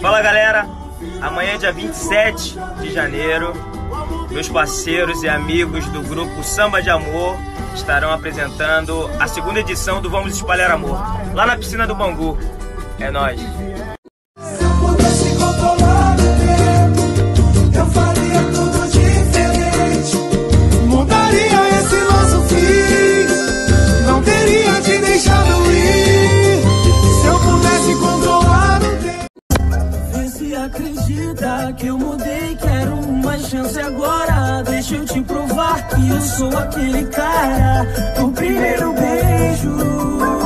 Fala galera, amanhã é dia 27 de janeiro, meus parceiros e amigos do grupo Samba de Amor estarão apresentando a segunda edição do Vamos Espalhar Amor, lá na piscina do Bangu. É nóis! Acredita que eu mudei, quero uma chance agora. Deixa eu te provar que eu sou aquele cara do primeiro beijo.